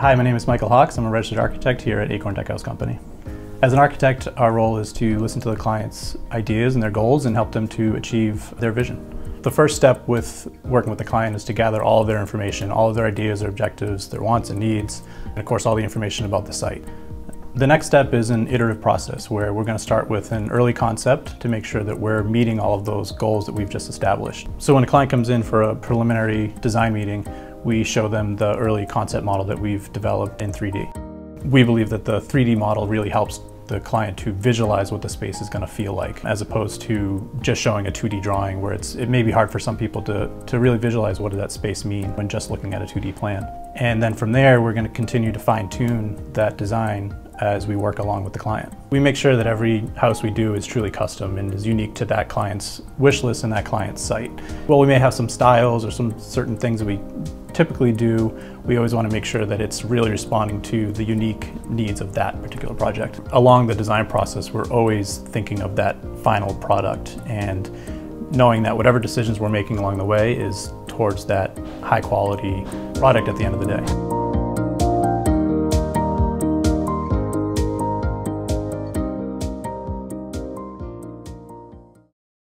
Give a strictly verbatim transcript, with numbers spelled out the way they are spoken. Hi, my name is Michael Hawkes. I'm a registered architect here at Acorn Deck House Company. As an architect, our role is to listen to the client's ideas and their goals and help them to achieve their vision. The first step with working with the client is to gather all of their information, all of their ideas, their objectives, their wants and needs, and of course all the information about the site. The next step is an iterative process where we're going to start with an early concept to make sure that we're meeting all of those goals that we've just established. So when a client comes in for a preliminary design meeting, we show them the early concept model that we've developed in three D. We believe that the three D model really helps the client to visualize what the space is going to feel like, as opposed to just showing a two D drawing where it's, it may be hard for some people to, to really visualize what does that space mean when just looking at a two D plan. And then from there, we're going to continue to fine-tune that design as we work along with the client. We make sure that every house we do is truly custom and is unique to that client's wish list and that client's site. While we may have some styles or some certain things that we typically do, we always want to make sure that it's really responding to the unique needs of that particular project. Along the design process, we're always thinking of that final product and knowing that whatever decisions we're making along the way is towards that high quality product at the end of the day.